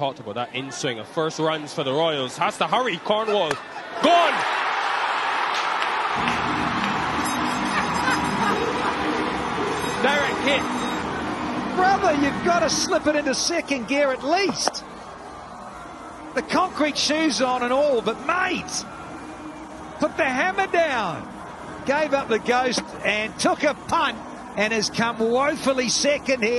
talked about that in-swing of first runs for the Royals. Has to hurry. Cornwall. Gone! Direct hit. Brother, you've got to slip it into second gear at least. The concrete shoes on and all, but mate, put the hammer down. Gave up the ghost and took a punt and has come woefully second here.